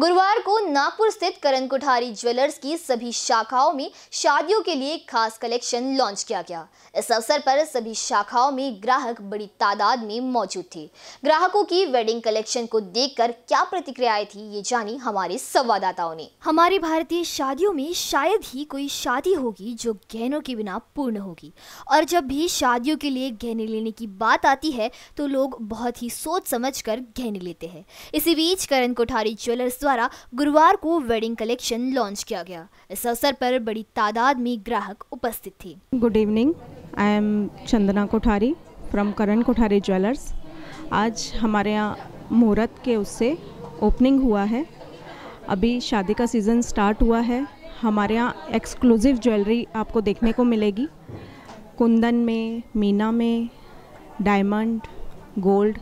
गुरुवार को नागपुर स्थित करण कोठारी ज्वेलर्स की सभी शाखाओं में शादियों के लिए खास कलेक्शन लॉन्च किया गया। इस अवसर पर सभी शाखाओं में ग्राहक बड़ी तादाद में मौजूद थे। ग्राहकों की वेडिंग कलेक्शन को देखकर क्या प्रतिक्रियाएं थी, ये जानी हमारे संवाददाताओं ने। हमारी भारतीय शादियों में शायद ही कोई शादी होगी जो गहनों के बिना पूर्ण होगी, और जब भी शादियों के लिए गहने लेने की बात आती है तो लोग बहुत ही सोच समझ कर गहने लेते हैं। इसी बीच करण कोठारी ज्वेलर्स द्वारा गुरुवार को वेडिंग कलेक्शन लॉन्च किया गया। इस अवसर पर बड़ी तादाद में ग्राहक उपस्थित थे। Good evening, I am Chandana Kothari from Karan Kothari jewellers. आज हमारे यहाँ मुहूर्त के उससे ओपनिंग हुआ है। अभी शादी का सीज़न स्टार्ट हुआ है। हमारे यहाँ एक्सक्लूसिव ज्वेलरी आपको देखने को मिलेगी। कुंदन में, मीना में, डायमंड, गोल्ड,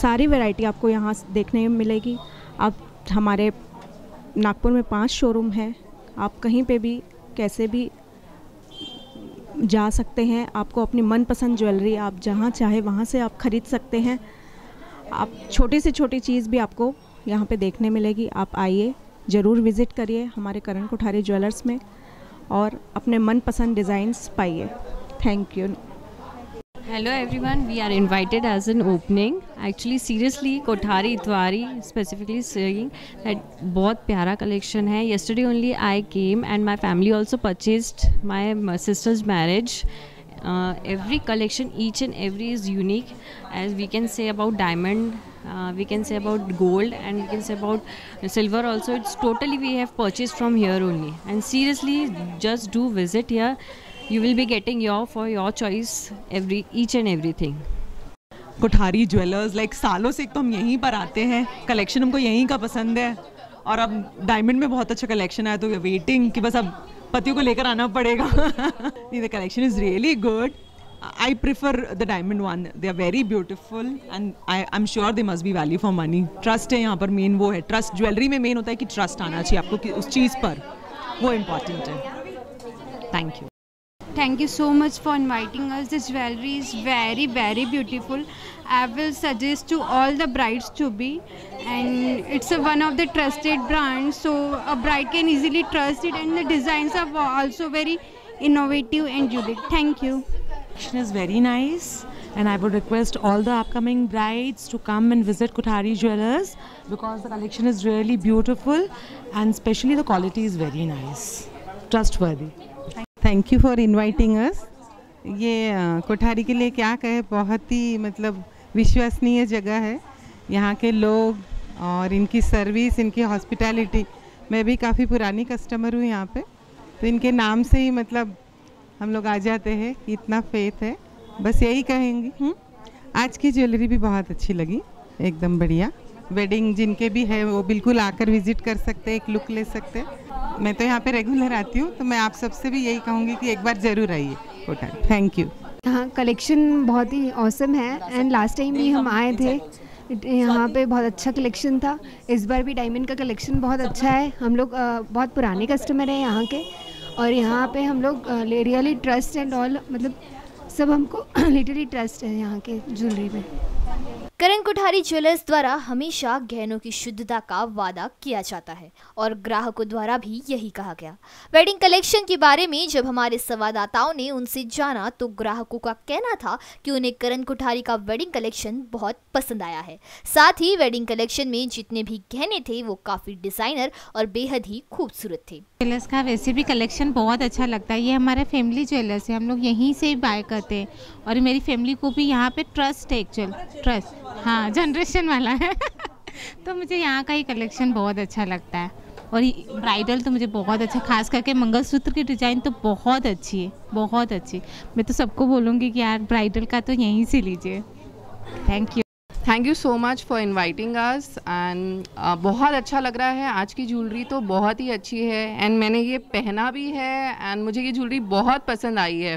सारी वैरायटी आपको यहाँ देखने में मिलेगी। आप हमारे नागपुर में 5 शोरूम हैं। आप कहीं पे भी कैसे भी जा सकते हैं। आपको अपनी मनपसंद ज्वेलरी आप जहाँ चाहे वहाँ से आप खरीद सकते हैं। आप छोटी से छोटी चीज़ भी आपको यहाँ पे देखने मिलेगी। आप आइए, ज़रूर विज़िट करिए हमारे करण कोठारी ज्वेलर्स में और अपने मनपसंद डिज़ाइंस पाइए। Thank you. Hello everyone, we are invited as an opening. Actually seriously Kothari Itwari specifically saying that बहुत प्यारा collection है. Yesterday only I came and my family also purchased my sister's marriage. Every collection, each and every is unique, as we can say about diamond, we can say about gold, and we can say about silver also. It's totally we have purchased from here only. And seriously just do visit here. You will be getting your choice each and everything. Kothari jewellers like सालों से एक तो हम यहीं पर आते हैं, collection हमको यहीं का पसंद है, और अब डायमंड में बहुत अच्छा कलेक्शन आया तो वेटिंग कि बस अब पतियों को लेकर आना पड़ेगा। The collection is really good. I prefer the diamond one. They are very beautiful and I'm sure they must be value for money. Trust है यहाँ पर मेन, वो है ट्रस्ट। ज्वेलरी में मेन होता है कि ट्रस्ट आना चाहिए आपको कि उस चीज़ पर, वो इम्पॉर्टेंट है। Thank you. Thank you so much for inviting us. This jewelry is very, very beautiful. I will suggest to all the brides to be, and it's one of the trusted brands, so a bride can easily trust it. And the designs are also very innovative and unique. Thank you. It is very nice, and I would request all the upcoming brides to come and visit Kothari Jewelers because the collection is really beautiful, and especially the quality is very nice, trustworthy. Thank you for inviting us. ये कोठारी के लिए क्या कहे, बहुत ही मतलब विश्वसनीय जगह है। यहाँ के लोग और इनकी सर्विस, इनकी हॉस्पिटैलिटी, मैं भी काफ़ी पुरानी कस्टमर हूँ यहाँ पे, तो इनके नाम से ही मतलब हम लोग आ जाते हैं, इतना फेथ है। बस यही कहेंगी। आज की ज्वेलरी भी बहुत अच्छी लगी, एकदम बढ़िया। वेडिंग जिनके भी है वो बिल्कुल आकर विजिट कर सकते, एक लुक ले सकते। मैं तो यहाँ पे रेगुलर आती हूँ, तो मैं आप सबसे भी यही कहूँगी कि एक बार ज़रूर आइए कोठारी। Thank you. हाँ, कलेक्शन बहुत ही औसम है। एंड लास्ट टाइम भी हम आए थे, यहाँ पे बहुत अच्छा कलेक्शन था। इस बार भी डायमंड का कलेक्शन बहुत अच्छा है। हम लोग बहुत पुराने कस्टमर हैं यहाँ के, और यहाँ पे हम लोग रियली ट्रस्ट एंड ऑल, मतलब सब हमको लिटरली ट्रस्ट है यहाँ के ज्वेलरी में। करण कोठारी ज्वेलर्स द्वारा हमेशा गहनों की शुद्धता का वादा किया जाता है और ग्राहकों द्वारा भी यही कहा गया। वेडिंग कलेक्शन के बारे में जब हमारे संवाददाताओं ने उनसे जाना तो ग्राहकों का कहना था कि उन्हें करण कोठारी का वेडिंग कलेक्शन बहुत पसंद आया है। साथ ही वेडिंग कलेक्शन में जितने भी गहने थे वो काफी डिजाइनर और बेहद ही खूबसूरत थे। ज्वेलर्स का वैसे भी कलेक्शन बहुत अच्छा लगता है। ये हमारा फैमिली ज्वेलर्स है, हम लोग यहीं से बाय करते हैं, और मेरी फैमिली को भी यहाँ पे ट्रस्ट है, एक्चुअल ट्रस्ट, हाँ, जनरेशन वाला है। तो मुझे यहाँ का ही कलेक्शन बहुत अच्छा लगता है। और ब्राइडल तो मुझे बहुत अच्छा, खास करके मंगलसूत्र की डिज़ाइन तो बहुत अच्छी है, बहुत अच्छी। मैं तो सबको बोलूँगी कि यार ब्राइडल का तो यहीं से लीजिए। Thank you. Thank you so much for inviting us. And बहुत अच्छा लग रहा है। आज की ज्वेलरी तो बहुत ही अच्छी है, एंड मैंने ये पहना भी है, एंड मुझे ये ज्वेलरी बहुत पसंद आई है।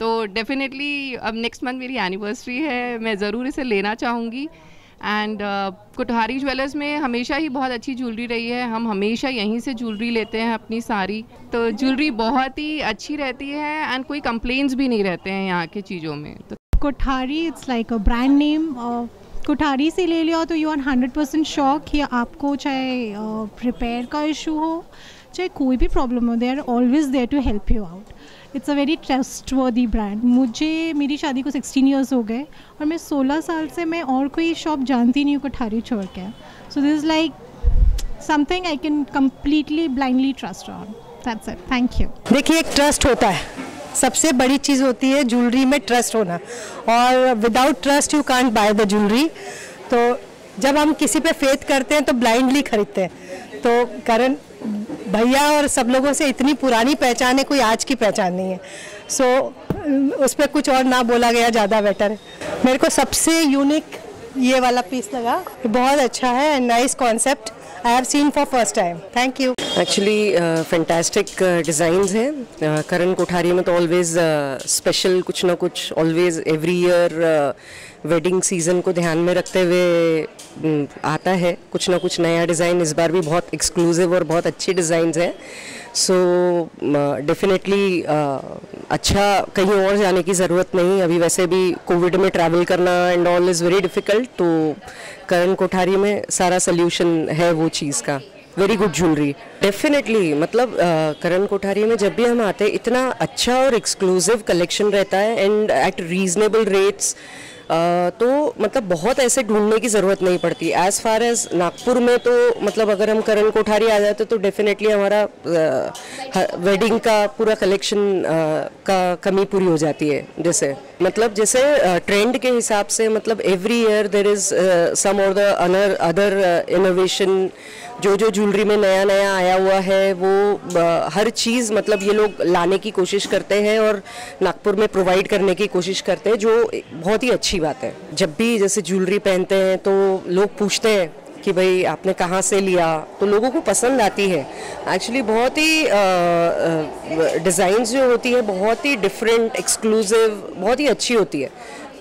तो डेफिनेटली अब नेक्स्ट मंथ मेरी एनिवर्सरी है, मैं ज़रूर इसे लेना चाहूँगी। एंड कोठारी ज्वेलर्स में हमेशा ही बहुत अच्छी ज्वेलरी रही है। हम हमेशा यहीं से ज्वेलरी लेते हैं अपनी सारी, तो ज्वेलरी बहुत ही अच्छी रहती है, एंड कोई कंप्लेंट्स भी नहीं रहते हैं यहाँ की चीज़ों में। तो Kothari it's like a brand name Kothari से ले लिया तो यू आर 100% श्योर कि आपको चाहे रिपेयर का इशू हो चाहे कोई भी प्रॉब्लम हो, they are always there to help you out. It's a very trustworthy brand. मुझे मेरी शादी को 16 ईयर्स हो गए और मैं 16 साल से मैं और कोई शॉप जानती नहीं हूँ कोठारी छोड़ के। So this is like something I can completely blindly trust on, that's it. Thank you. देखिए, एक ट्रस्ट होता है, सबसे बड़ी चीज़ होती है ज्वेलरी में ट्रस्ट होना, और without trust you can't buy the jewellery. तो जब हम किसी पे फेथ करते हैं तो ब्लाइंडली खरीदते हैं। तो करण भैया और सब लोगों से इतनी पुरानी पहचान है, कोई आज की पहचान नहीं है। सो उस पर कुछ और ना बोला गया, ज़्यादा बेटर है। मेरे को सबसे यूनिक ये वाला पीस लगा, बहुत अच्छा है and nice concept. I have seen for first time. Thank you. Actually, fantastic designs हैं। करण कोठारी में तो always special कुछ ना कुछ, always every year wedding season को ध्यान में रखते हुए आता है कुछ ना कुछ नया डिज़ाइन। इस बार भी बहुत exclusive और बहुत अच्छी डिज़ाइंस हैं। सो डेफिनेटली अच्छा, कहीं और जाने की ज़रूरत नहीं। अभी वैसे भी कोविड में ट्रैवल करना and all is very difficult, तो करण कोठारी में सारा सोल्यूशन है वो चीज़ का। Very good jewellery definitely. मतलब करण कोठारी में जब भी हम आते हैं, इतना अच्छा और एक्सक्लूसिव कलेक्शन रहता है एंड एट रीजनेबल रेट्स। तो मतलब बहुत ऐसे ढूंढने की ज़रूरत नहीं पड़ती। एज़ फार एज़ नागपुर में तो मतलब अगर हम करण कोठारी आ जाते तो डेफिनेटली हमारा वेडिंग का पूरा कलेक्शन का कमी पूरी हो जाती है। जैसे मतलब जैसे ट्रेंड के हिसाब से मतलब every year there is some और द अदर इनोवेशन। जो जो ज्वेलरी में नया नया आया हुआ है वो हर चीज़ मतलब ये लोग लाने की कोशिश करते हैं और नागपुर में प्रोवाइड करने की कोशिश करते हैं, जो बहुत ही अच्छी बात है। जब भी जैसे ज्वेलरी पहनते हैं तो लोग पूछते हैं कि भाई आपने कहाँ से लिया, तो लोगों को पसंद आती है। एक्चुअली बहुत ही डिज़ाइंस जो होती है बहुत ही डिफरेंट, एक्सक्लूसिव, बहुत ही अच्छी होती है।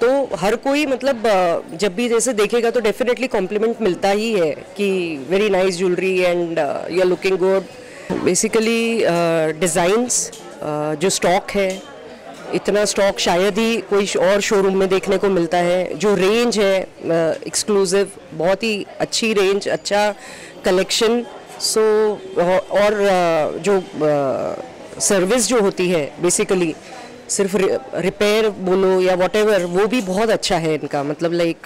तो हर कोई मतलब जब भी जैसे देखेगा तो डेफिनेटली कॉम्प्लीमेंट मिलता ही है कि very nice jewellery and you are looking good. Basically designs जो स्टॉक है, इतना स्टॉक शायद ही कोई और शोरूम में देखने को मिलता है। जो रेंज है एक्सक्लूसिव, बहुत ही अच्छी रेंज, अच्छा कलेक्शन। सो और जो सर्विस जो होती है बेसिकली सिर्फ रिपेयर बोलो या व्हाटएवर, वो भी बहुत अच्छा है इनका। मतलब like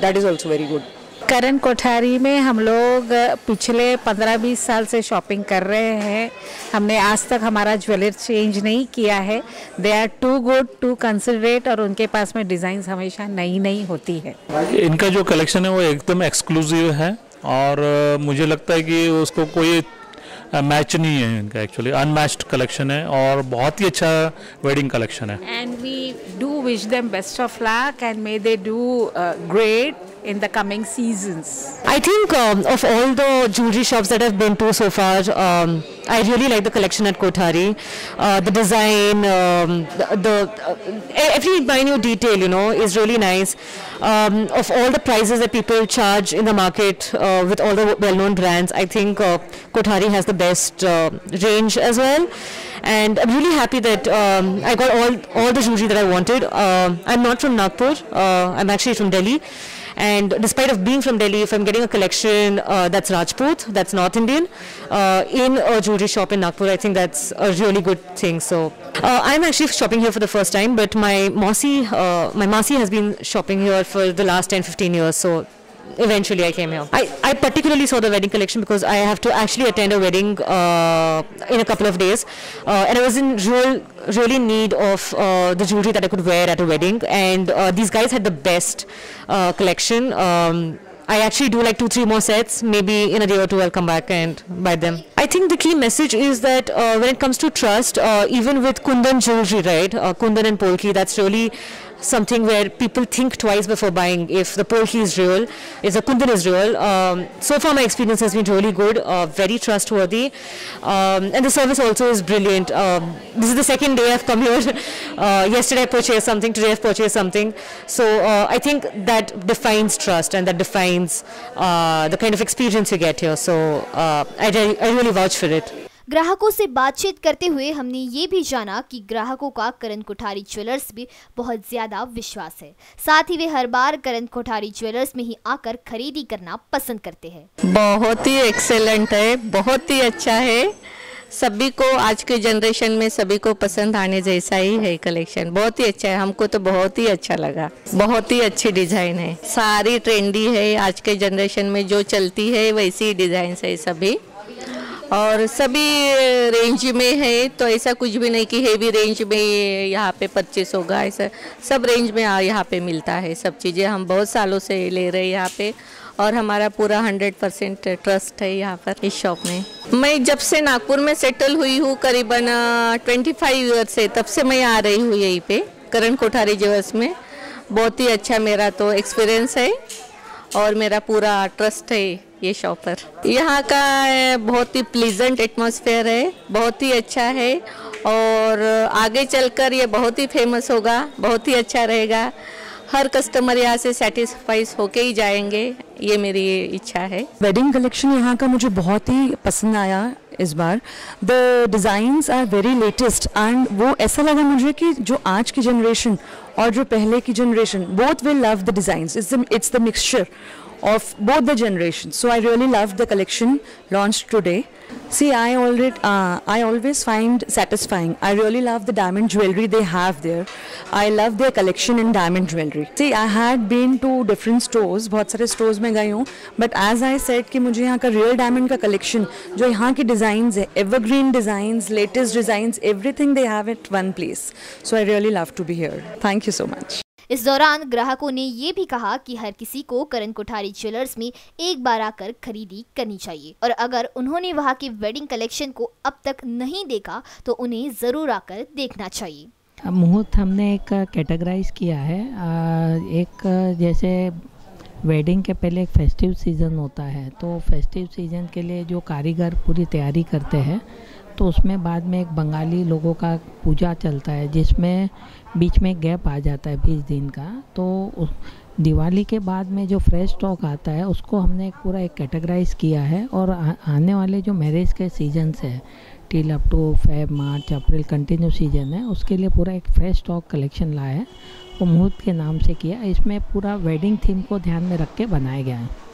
that is also very good. Karan Kothari में हम लोग पिछले 15-20 साल से शॉपिंग कर रहे हैं। हमने आज तक हमारा ज्वेलर चेंज नहीं किया है। They are too good to considerate, और उनके पास में डिज़ाइंस हमेशा नई नई होती है। इनका जो कलेक्शन है वो एकदम एक्सक्लूसिव है और मुझे लगता है कि उसको कोई मैच नहीं है इनका। एक्चुअली अनमैच्ड कलेक्शन है और बहुत ही अच्छा वेडिंग कलेक्शन है। And we do wish them best of luck and may they do great in the coming seasons. I think of all the jewelry shops that I've been to so far, I really like the collection at Kothari. The design, every minute detail, you know, is really nice. Of all the prices that people charge in the market with all the well-known brands, I think Kothari has the best range as well. And I'm really happy that I got all the jewelry that I wanted. I'm not from Nagpur. I'm actually from Delhi. And despite of being from Delhi, if I'm getting a collection that's Rajput, that's North Indian, in a jewelry shop in Nagpur, I think that's a really good thing. So I'm actually shopping here for the first time, but my Masi has been shopping here for the last 10-15 years. So eventually I came here. I particularly saw the wedding collection because I have to actually attend a wedding in a couple of days, and I was in really need of the jewelry that I could wear at a wedding, and these guys had the best collection. I actually do like 2-3 more sets. Maybe in a day or two I'll come back and buy them. I think the key message is that when it comes to trust, even with Kundan jewelry, right, Kundan and Polki, that's really something where people think twice before buying. If the Polki is real, if the Kundan is real, so far my experience has been really good, very trustworthy, and the service also is brilliant. This is the second day I've come here. Yesterday I purchased something, today I've purchased something. So I think that defines trust, and that defines the kind of experience you get here. So I really vouch for it. ग्राहकों से बातचीत करते हुए हमने ये भी जाना कि ग्राहकों का करण कोठारी ज्वेलर्स भी बहुत ज़्यादा विश्वास है, साथ ही वे हर बार करण कोठारी ज्वेलर्स में ही आकर खरीदी करना पसंद करते हैं। बहुत ही एक्सेलेंट है, बहुत ही अच्छा है, सभी को आज के जनरेशन में सभी को पसंद आने जैसा ही है कलेक्शन, बहुत ही अच्छा है, हमको तो बहुत ही अच्छा लगा। बहुत ही अच्छी डिजाइन है, सारी ट्रेंडी है, आज के जनरेशन में जो चलती है वैसी डिजाइन है सभी, और सभी रेंज में है, तो ऐसा कुछ भी नहीं कि हेवी रेंज में यहाँ पे परचेस होगा, ऐसा सब रेंज में यहाँ पे मिलता है सब चीज़ें। हम बहुत सालों से ले रहे हैं यहाँ पे और हमारा पूरा 100% ट्रस्ट है यहाँ पर इस शॉप में। मैं जब से नागपुर में सेटल हुई हूँ करीबन 25 ईयर से, तब से मैं आ रही हूँ यहीं पे करण कोठारी ज्वेलर्स में। बहुत ही अच्छा मेरा तो एक्सपीरियंस है और मेरा पूरा ट्रस्ट है ये शॉप पर। यहाँ का बहुत ही प्लीजेंट एटमॉस्फेयर है, बहुत ही अच्छा है और आगे चलकर ये बहुत ही फेमस होगा, बहुत ही अच्छा रहेगा, हर कस्टमर यहाँ से सेटिस्फाइड होके ही जाएंगे, ये मेरी इच्छा है। वेडिंग कलेक्शन यहाँ का मुझे बहुत ही पसंद आया इस बार। The designs are very latest and वो ऐसा लगा मुझे कि जो आज की जनरेशन और जो पहले की generation both will love the designs. It's the mixture of both the generations, so I really loved the collection launched today. See, I always find satisfying. I really love the diamond jewelry they have there. I love their collection in diamond jewelry. See, I had been to different stores, बहुत सारे stores में गई हूँ, but as I said कि मुझे यहाँ का real diamond का collection, जो यहाँ की designs है, evergreen designs, latest designs, everything they have at one place. So I really love to be here. Thank you so much. इस दौरान ग्राहकों ने ये भी कहा कि हर किसी को करण कोठारी ज्वेलर्स में एक बार आकर खरीदी करनी चाहिए और अगर उन्होंने वहां के वेडिंग कलेक्शन को अब तक नहीं देखा तो उन्हें ज़रूर आकर देखना चाहिए। मुहूर्त हमने एक कैटेगराइज किया है, एक जैसे वेडिंग के पहले एक फेस्टिव सीज़न होता है, तो फेस्टिव सीज़न के लिए जो कारीगर पूरी तैयारी करते हैं तो उसमें बाद में एक बंगाली लोगों का पूजा चलता है जिसमें बीच में गैप आ जाता है 20 दिन का, तो दिवाली के बाद में जो फ्रेश स्टॉक आता है उसको हमने पूरा एक कैटेगराइज किया है और आने वाले जो मैरिज के सीजन्स है till up to Feb March April continue season है उसके लिए पूरा एक फ्रेश स्टॉक कलेक्शन लाया है, वो मुहूर्त के नाम से किया। इसमें पूरा वेडिंग थीम को ध्यान में रख के बनाया गया है।